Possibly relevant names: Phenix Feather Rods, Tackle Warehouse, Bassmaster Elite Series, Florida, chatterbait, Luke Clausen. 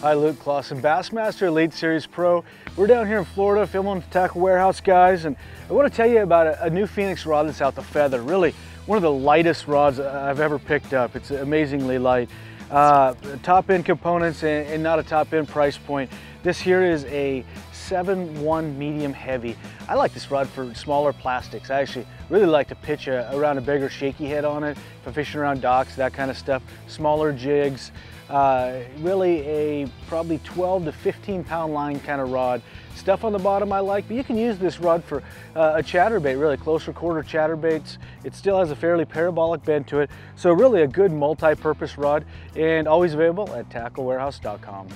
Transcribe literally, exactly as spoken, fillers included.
Hi, Luke Clausen, Bassmaster Elite Series Pro. We're down here in Florida filming with the Tackle Warehouse guys, and I want to tell you about a, a new Phenix rod that's out, the Feather. Really, one of the lightest rods I've ever picked up. It's amazingly light. Uh, top-end components and, and not a top-end price point. This here is a seven one medium heavy. I like this rod for smaller plastics. I actually really like to pitch a, around a bigger shaky head on it, for fishing around docks, that kind of stuff, smaller jigs. Uh, really a probably twelve to fifteen pound line kind of rod. Stuff on the bottom I like, but you can use this rod for uh, a chatterbait, really closer quarter chatterbaits. It still has a fairly parabolic bend to it, so really a good multi-purpose rod, and always available at tackle warehouse dot com.